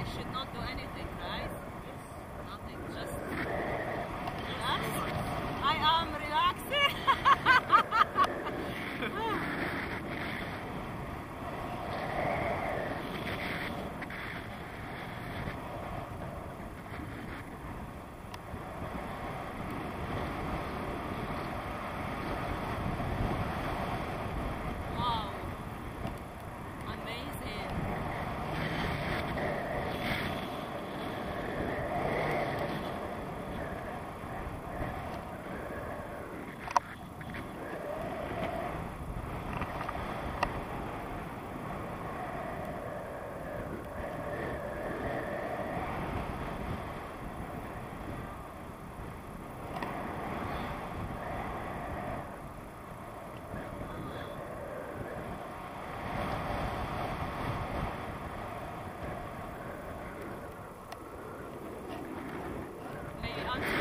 I should not do anything, right? Yes. Nothing, just relax. I am relaxing. I'm